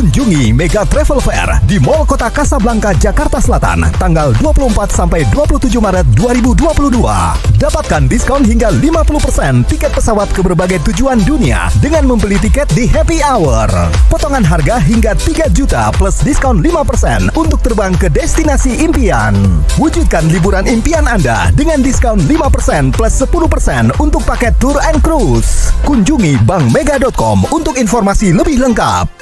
Kunjungi Mega Travel Fair di Mall Kota Casablanca, Jakarta Selatan, tanggal 24 sampai 27 Maret 2022. Dapatkan diskon hingga 50% tiket pesawat ke berbagai tujuan dunia dengan membeli tiket di Happy Hour. Potongan harga hingga 3 juta plus diskon 5% untuk terbang ke destinasi impian. Wujudkan liburan impian Anda dengan diskon 5% plus 10% untuk paket tour and cruise. Kunjungi bankmega.com untuk informasi lebih lengkap.